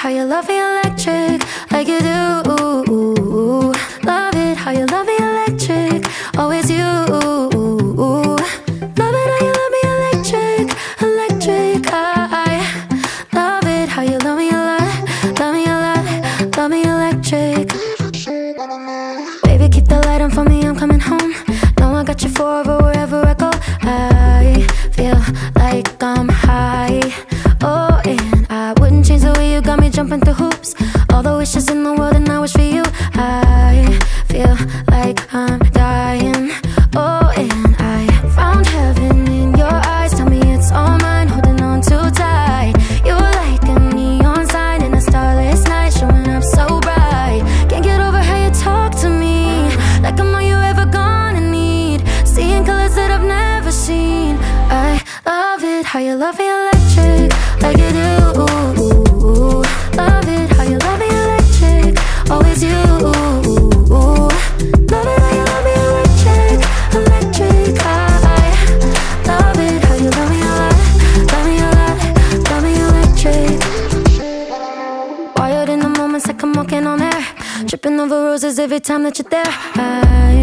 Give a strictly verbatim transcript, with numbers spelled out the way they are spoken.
how you love me electric, like you do. Love it how you love me electric, always you. Love it how you love me electric, electric. I, I love it how you love me a lot, love me a lot, love me electric. Baby, keep the light on for me, I'm coming home. Know I got you forever, wherever I go. I feel like I'm high. Oh, and I wouldn't change the way you got me jumping through hoops. All the wishes in the world and I wish for you. I feel like I'm dying. Oh, and I found heaven in your eyes. Tell me it's all mine, holding on too tight. You're like a neon sign in a starless night, showing up so bright. Can't get over how you talk to me, like I'm all you ever gonna need. Seeing colors that I've never seen. I love it how you love me electric, like you do. Love it how you love me electric, always you. Love it how you love me electric, electric. I, I love it how you love me a lot, love me a lot, love me electric. Wired in the moments like I'm walking on air, tripping over roses every time that you're there. I